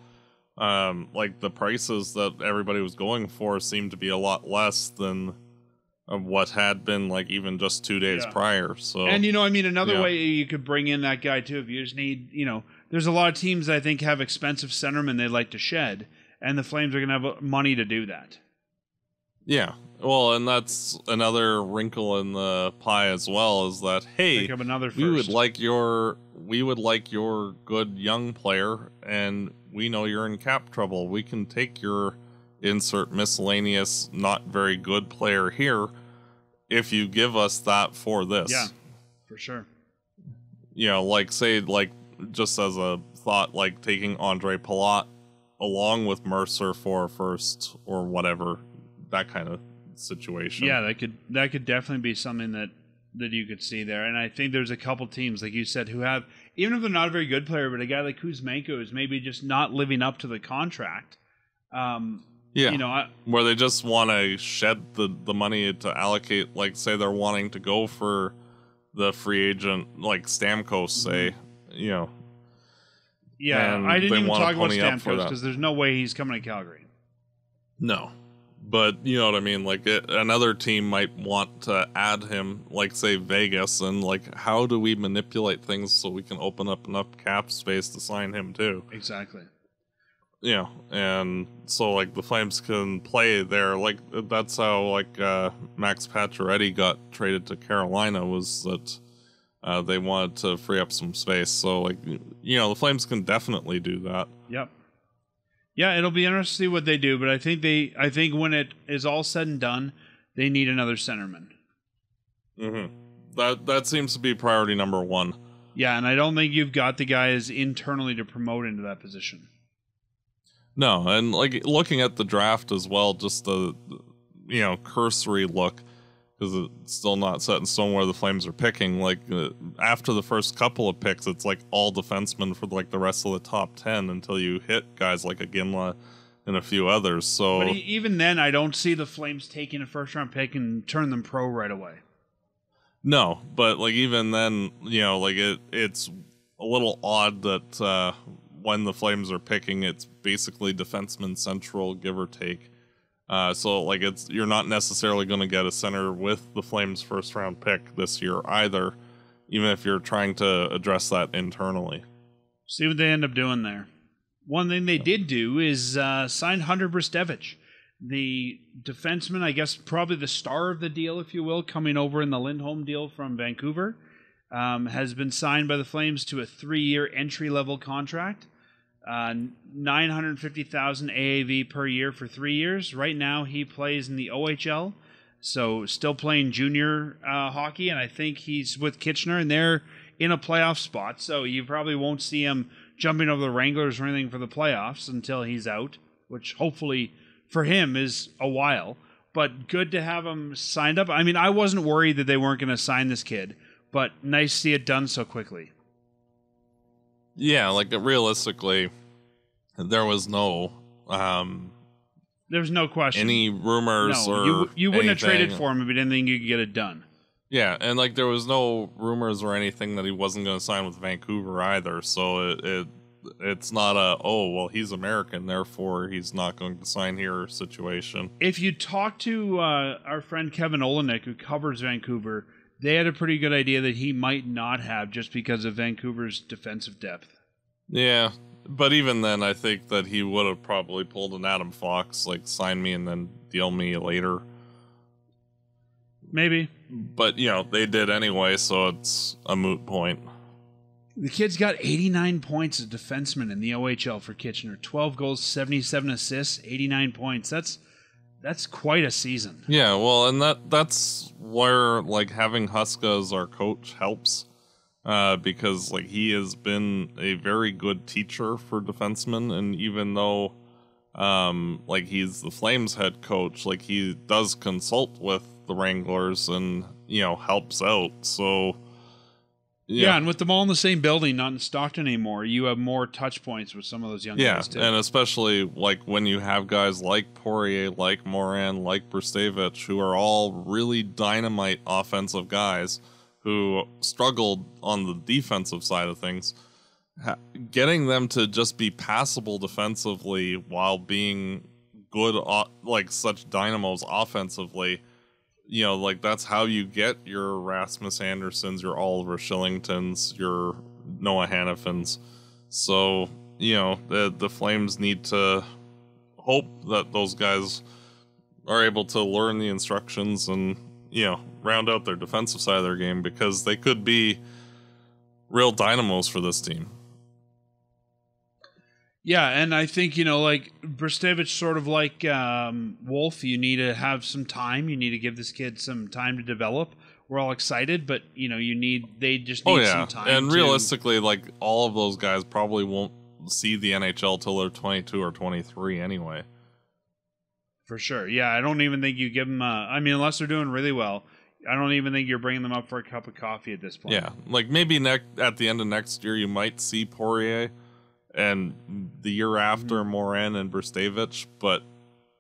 like the prices that everybody was going for seemed to be a lot less than of what had been like even just 2 days prior. So, and another way you could bring in that guy too, if you just need, there's a lot of teams that I think have expensive centermen they'd like to shed, and the Flames are going to have money to do that. Yeah. Well, and that's another wrinkle in the pie as well, is that, hey, we would like your good young player, and we know you're in cap trouble. We can take your insert miscellaneous, not very good player here if you give us that for this. Yeah, for sure. Like say, like just as a thought, like taking Andre Palat along with Mercer for first or whatever, that kind of situation. Yeah, that could definitely be something that you could see there. And I think there's a couple teams, like you said, who have, even if they're not a very good player, but a guy like Kuzmenko is maybe just not living up to the contract. Where they just want to shed the money to allocate, like say they're wanting to go for the free agent, like Stamkos, say, Yeah, I didn't even talk about Stamkos because there's no way he's coming to Calgary. No. But you know what I mean? Like another team might want to add him, like say Vegas, and like how do we manipulate things so we can open up enough cap space to sign him too? Exactly. Yeah, and so like the Flames can play there. Like that's how like Max Pacioretty got traded to Carolina, was that they wanted to free up some space. So like the Flames can definitely do that. Yep. Yeah, it'll be interesting to see what they do, but I think when it is all said and done, they need another centerman. Mm-hmm. That seems to be priority number one. Yeah, and I don't think you've got the guys internally to promote into that position. No, and like looking at the draft as well, just a cursory look, because it's still not set in stone where the Flames are picking. Like after the first couple of picks, it's like all defensemen for like the rest of the top 10 until you hit guys like Iginla and a few others. So, but even then, I don't see the Flames taking a first round pick and turn them pro right away. No, but like even then, like it's a little odd that when the Flames are picking, it's basically defenseman central, give or take. So like you're not necessarily going to get a center with the Flames first round pick this year either, even if you're trying to address that internally. See what they end up doing there. One thing they did do is sign Hunter Brzustewicz, the defenseman, I guess probably the star of the deal, if you will, coming over in the Lindholm deal from Vancouver, has been signed by the Flames to a 3-year entry-level contract. $950,000 AAV per year for 3 years. Right now he plays in the OHL, so still playing junior hockey, and I think he's with Kitchener, and they're in a playoff spot, so you probably won't see him jumping over the Wranglers or anything for the playoffs until he's out, which hopefully for him is a while, but good to have him signed up. I mean, I wasn't worried that they weren't going to sign this kid, but nice to see it done so quickly. Yeah, like realistically, there was no question, any rumors or you wouldn't have traded for him if you didn't think you could get it done. Yeah, and like there was no rumors or anything that he wasn't going to sign with Vancouver either. So it It's not a, oh, well, he's American, therefore he's not going to sign here situation. If you talk to our friend Kevin Olenek, who covers Vancouver, they had a pretty good idea that he might not have just because of Vancouver's defensive depth. Yeah, but even then, I think that he would have probably pulled an Adam Fox, like, sign me and then deal me later. Maybe. But, you know, they did anyway, so it's a moot point. The kid's got 89 points as a defenseman in the OHL for Kitchener. 12 goals, 77 assists, 89 points. That's quite a season. Yeah, well, and that's where, like, having Huska as our coach helps. Because, like, he has been a very good teacher for defensemen, and even though, like, he's the Flames head coach, like, he does consult with the Wranglers and, you know, helps out, so... Yeah, and with them all in the same building, not in Stockton anymore, you have more touch points with some of those young guys, too. Yeah, and especially, like, when you have guys like Poirier, like Morin, like Brzustewicz, who are all really dynamite offensive guys... who struggled on the defensive side of things, getting them to just be passable defensively while being good, like such dynamos offensively, you know, like that's how you get your Rasmus Andersons, your Oliver Shillingtons, your Noah Hannafins. So, you know, the Flames need to hope that those guys are able to learn the instructions and, you know, round out their defensive side of their game, because they could be real dynamos for this team. Yeah, and I think, you know, like Brzustewicz, sort of like Wolf, you need to have some time. You need to give this kid some time to develop. We're all excited, but, you know, they just need some time. And realistically, like, all of those guys probably won't see the NHL till they're 22 or 23 anyway. For sure. Yeah, I don't even think you give them unless they're doing really well, I don't even think you're bringing them up for a cup of coffee at this point. Yeah, like maybe at the end of next year, you might see Poirier, and the year after, Morin and Brzustewicz, but,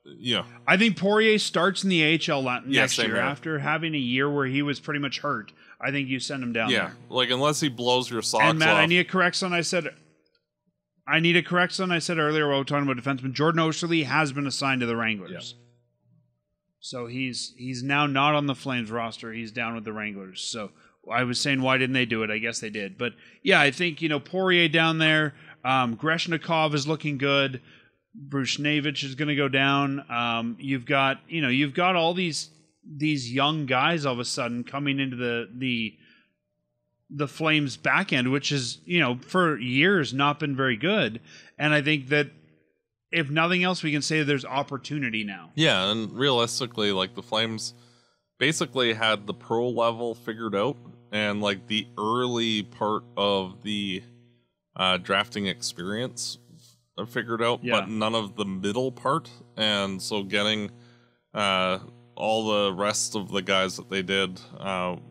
you know. I think Poirier starts in the AHL next year. After having a year where he was pretty much hurt, I think you send him down there. Yeah, like unless he blows your socks off. And Matt, I need to correct something I said earlier while we were talking about defensemen. Jordan Oesterle has been assigned to the Wranglers. Yeah. So he's now not on the Flames roster. He's down with the Wranglers. So I was saying, why didn't they do it? I guess they did. But, yeah, I think, you know, Poirier down there. Greshnikov is looking good. Brzustewicz is going to go down. You've got all these young guys all of a sudden coming into the Flames back end, which is, you know, for years not been very good. And I think that if nothing else, we can say there's opportunity now. Yeah, and realistically, like, the Flames basically had the pro level figured out, and like the early part of the drafting experience figured out, but none of the middle part. And so getting all the rest of the guys that they did,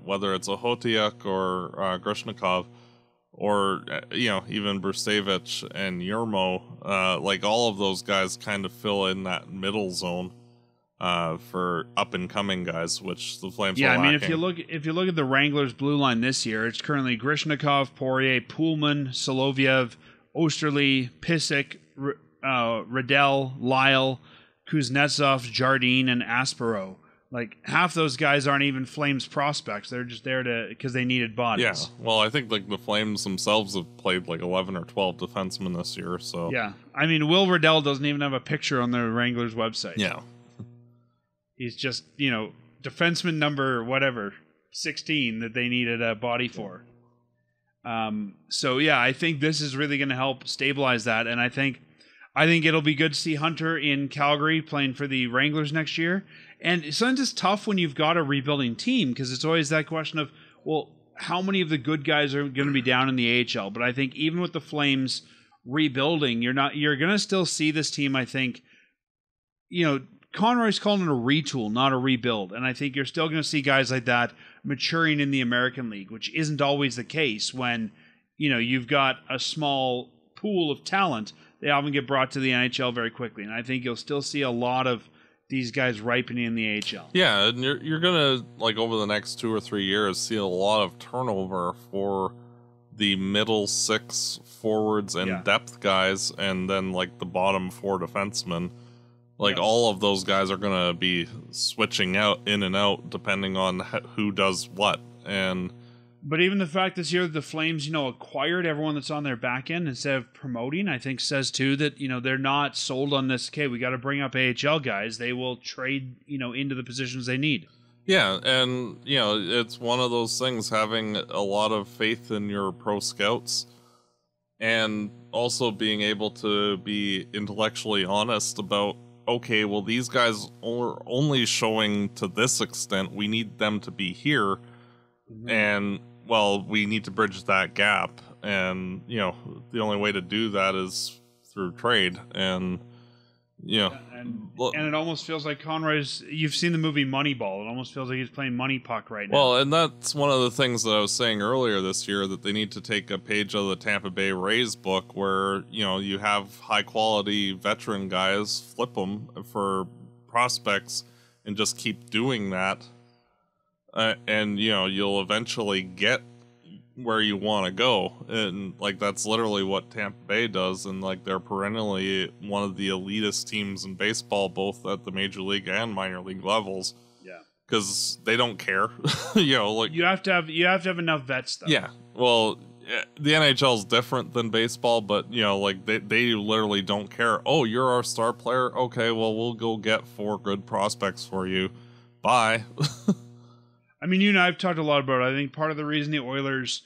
whether it's Ahochuk or Greshnikov, or, you know, even Brzustewicz and Yermo, like all of those guys kind of fill in that middle zone for up and coming guys, which the Flames are lacking. I mean, if you look at the Wranglers' blue line this year, it's currently Greshnikov, Poirier, Pullman, Soloviev, Oesterle, Pisick, Riddell, Lyle, Kuznetsov, Jardine, and Aspero. Like, half those guys aren't even Flames prospects. They're just there because they needed bodies. Yeah, well, I think, like, the Flames themselves have played, like, 11 or 12 defensemen this year, so... Yeah, I mean, Will Riddell doesn't even have a picture on the Wranglers' website. Yeah. He's just, you know, defenseman number whatever, 16 that they needed a body for. So, yeah, I think this is really going to help stabilize that, and I think it'll be good to see Hunter in Calgary playing for the Wranglers next year. And sometimes it's tough when you've got a rebuilding team, because it's always that question of, well, how many of the good guys are going to be down in the AHL? But I think even with the Flames rebuilding, you're going to still see this team, I think, you know, Conroy's calling it a retool, not a rebuild. And I think you're still going to see guys like that maturing in the American League, which isn't always the case when, you know, you've got a small pool of talent. They often get brought to the NHL very quickly, and I think you'll still see a lot of these guys ripening in the AHL. Yeah, and you're gonna, like, over the next 2 or 3 years, see a lot of turnover for the middle six forwards and depth guys, and then like the bottom four defensemen. Like all of those guys are gonna be switching out in and out depending on who does what. And but even the fact this year that the Flames, you know, acquired everyone that's on their back end instead of promoting, I think says too that, you know, they're not sold on this. Okay, we got to bring up AHL guys. They will trade, you know, into the positions they need. Yeah, and, you know, it's one of those things, having a lot of faith in your pro scouts and also being able to be intellectually honest about, okay, well, these guys are only showing to this extent. We need them to be here. Mm-hmm. And, well, we need to bridge that gap. And, you know, the only way to do that is through trade. And... Yeah, and it almost feels like Conroy's... You've seen the movie Moneyball. It almost feels like he's playing money puck right now. Well, and that's one of the things that I was saying earlier this year, that they need to take a page out of the Tampa Bay Rays book where, you know, you have high-quality veteran guys, flip them for prospects, and just keep doing that. And, you know, you'll eventually get where you want to go. And like, that's literally what Tampa Bay does, and like, they're perennially one of the elitist teams in baseball, both at the major league and minor league levels. Yeah, because they don't care. You know, like, you have to have enough vets though. Yeah, well, the NHL is different than baseball, but, you know, like, they literally don't care. Oh, you're our star player, okay, well, we'll go get 4 good prospects for you, bye. I mean, you and I have talked a lot about it. I think part of the reason the Oilers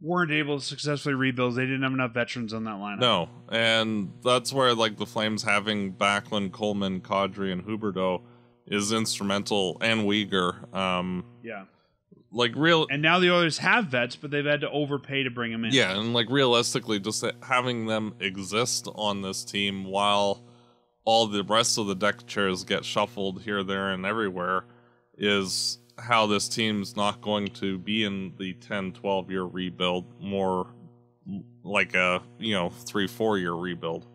weren't able to successfully rebuild is they didn't have enough veterans on that lineup. No, and that's where, like, the Flames having Backlund, Coleman, Kadri, and Huberdeau is instrumental, and Uyghur. Yeah. Like, real... And now the Oilers have vets, but they've had to overpay to bring them in. Yeah, and, like, realistically, just having them exist on this team while all the rest of the deck chairs get shuffled here, there, and everywhere is... how this team's not going to be in the 10-12 year rebuild, more like a, you know, 3-4 year rebuild.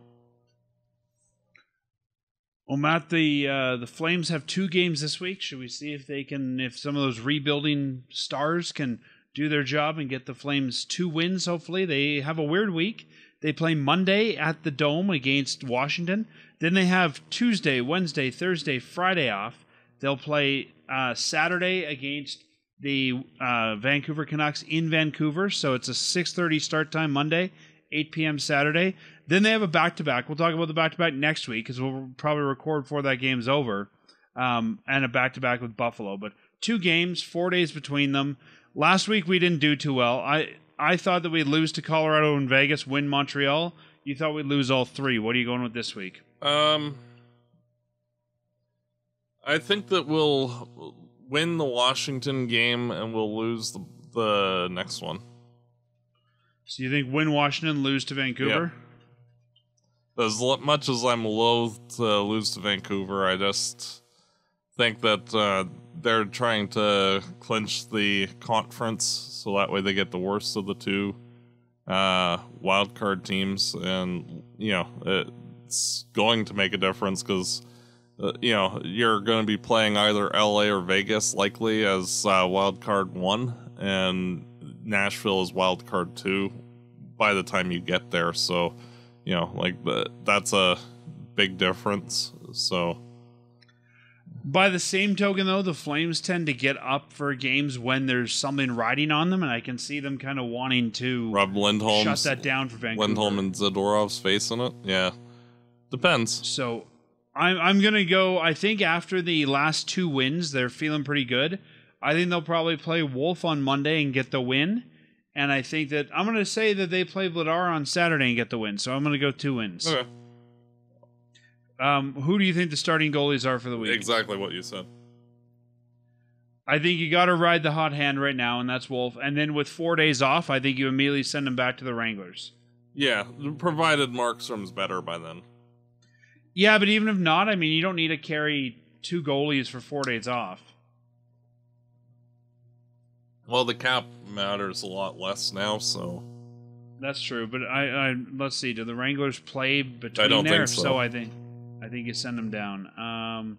Well, Matt, the Flames have 2 games this week. Should we see if they can, if some of those rebuilding stars can do their job and get the Flames 2 wins? Hopefully. They have a weird week. They play Monday at the Dome against Washington. Then they have Tuesday, Wednesday, Thursday, Friday off. They'll play Saturday against the Vancouver Canucks in Vancouver. So it's a 6:30 start time Monday, 8 p.m. Saturday. Then they have a back-to-back. We'll talk about the back-to-back next week because we'll probably record before that game's over. And a back-to-back with Buffalo. But 2 games, 4 days between them. Last week we didn't do too well. I thought that we'd lose to Colorado and Vegas, win Montreal. You thought we'd lose all 3. What are you going with this week? I think that we'll win the Washington game and we'll lose the next one. So you think win Washington, lose to Vancouver? Yep. As much as I'm loath to lose to Vancouver, I just think that they're trying to clinch the conference so that way they get the worst of the 2 wildcard teams. And, you know, it's going to make a difference because... you know, you're going to be playing either LA or Vegas likely as wild card 1, and Nashville is wild card 2 by the time you get there. So, you know, like, that's a big difference. So by the same token, though, the Flames tend to get up for games when there's something riding on them, and I can see them kind of wanting to rub Lindholm, shut that down for Vancouver. Lindholm and Zadorov's face in it. Yeah, depends. So I'm going to go, I think after the last 2 wins, they're feeling pretty good. I think they'll probably play Wolf on Monday and get the win. And I think that, I'm going to say that they play Vladar on Saturday and get the win. So I'm going to go 2 wins. Okay. Who do you think the starting goalies are for the week? Exactly what you said. I think you got to ride the hot hand right now, and that's Wolf. And then with 4 days off, I think you immediately send them back to the Wranglers. Yeah, provided Markstrom's better by then. Yeah, but even if not, I mean, you don't need to carry 2 goalies for 4 days off. Well, the cap matters a lot less now, so... That's true, but I let's see, do the Wranglers play between there? Think so. So I think you send them down.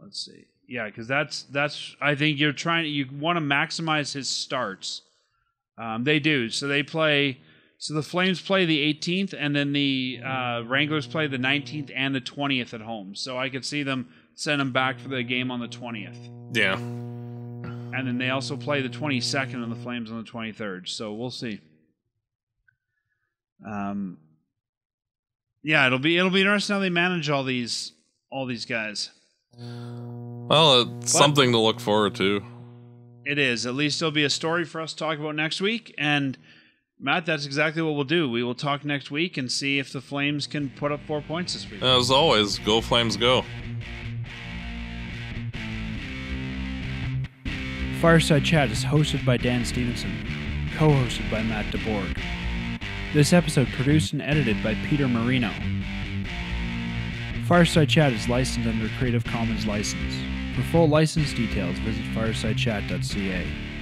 Let's see. Yeah, because that's I think you want to maximize his starts. They do. So they play. So the Flames play the 18th, and then the Wranglers play the 19th and the 20th at home. So I could see them send them back for the game on the 20th. Yeah. And then they also play the 22nd and the Flames on the 23rd. So we'll see. Yeah, it'll be interesting how they manage all these guys. Well, something to look forward to. It is. At least there'll be a story for us to talk about next week. And, Matt, that's exactly what we'll do. We will talk next week and see if the Flames can put up 4 points this week. As always, go Flames, go. Fireside Chat is hosted by Dan Stevenson, co-hosted by Matt DeBorg. This episode produced and edited by Peter Marino. Fireside Chat is licensed under a Creative Commons license. For full license details, visit firesidechat.ca.